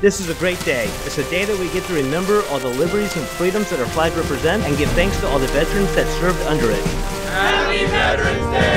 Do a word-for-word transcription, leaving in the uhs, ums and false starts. This is a great day. It's a day that we get to remember all the liberties and freedoms that our flag represents and give thanks to all the veterans that served under it. Happy Veterans Day!